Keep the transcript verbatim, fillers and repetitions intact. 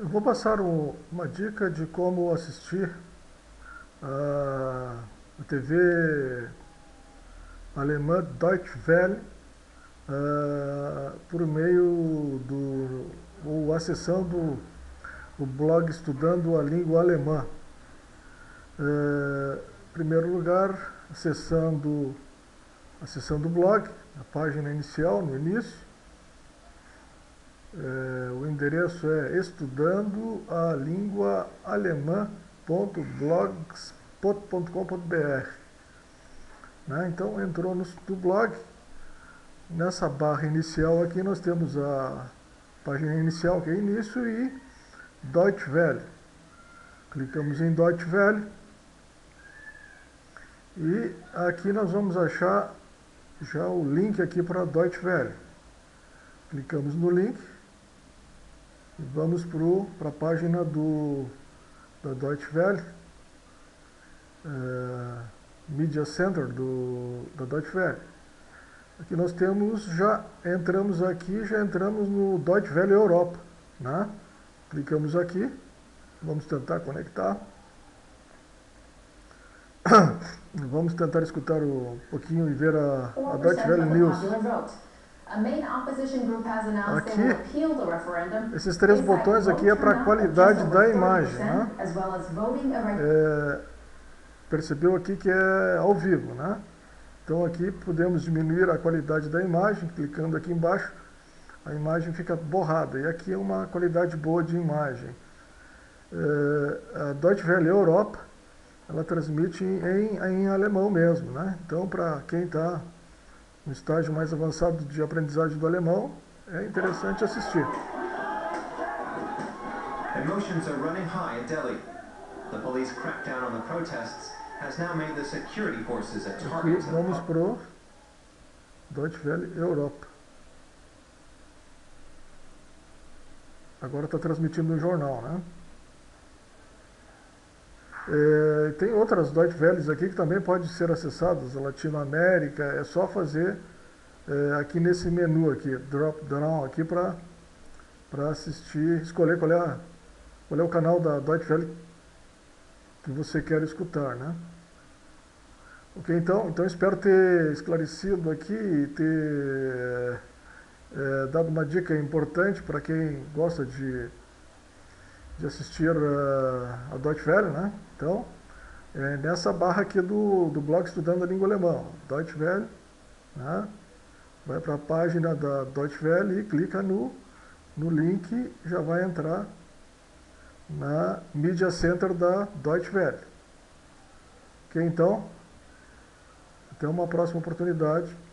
Eu vou passar um, uma dica de como assistir a, a T V alemã Deutsche Welle uh, por meio do, ou acessando o blog Estudando a Língua Alemã. Uh, em primeiro lugar, acessando, acessando o blog, a página inicial, no início. É, o endereço é estudando a língua alemã ponto blogspot ponto com ponto br, né? Então entrou no do blog, nessa barra inicial aqui nós temos a página inicial, que é início, e Deutsche Welle. Clicamos em Deutsche Welle e aqui nós vamos achar já o link aqui para Deutsche Welle. Clicamos no link e vamos para a página do, da Deutsche Welle, uh, Media Center do, da Deutsche Welle. Aqui nós temos, já entramos aqui, já entramos no Deutsche Welle Europa, né? Clicamos aqui, vamos tentar conectar. Vamos tentar escutar um pouquinho e ver a, a Deutsche Welle News. Aqui, esses três botões aqui é para a qualidade da imagem, né? É, percebeu aqui que é ao vivo, né? Então aqui podemos diminuir a qualidade da imagem, clicando aqui embaixo, a imagem fica borrada. E aqui é uma qualidade boa de imagem. É, a Deutsche Welle Europa, ela transmite em, em alemão mesmo, né? Então, para quem está no estágio mais avançado de aprendizagem do alemão, é interessante assistir. Emotions are running high at Delhi. The police crackdown on the protests has now made the security forces a target. Vamos pro Deutsche Welle Europa. Agora está transmitindo um jornal, né? É, tem outras Deutsche Welles aqui que também podem ser acessadas, a Latinoamérica, é só fazer é, aqui nesse menu aqui, drop down aqui, para para assistir, escolher qual é, a, qual é o canal da Deutsche Welle que você quer escutar, né? Ok, então, então espero ter esclarecido aqui e ter é, dado uma dica importante para quem gosta de de assistir uh, a Deutsche Welle, né? Então, é nessa barra aqui do, do blog Estudando a Língua Alemã, Deutsche Welle, né? Vai para a página da Deutsche Welle e clica no, no link, já vai entrar na Media Center da Deutsche Welle. Ok, então, até uma próxima oportunidade.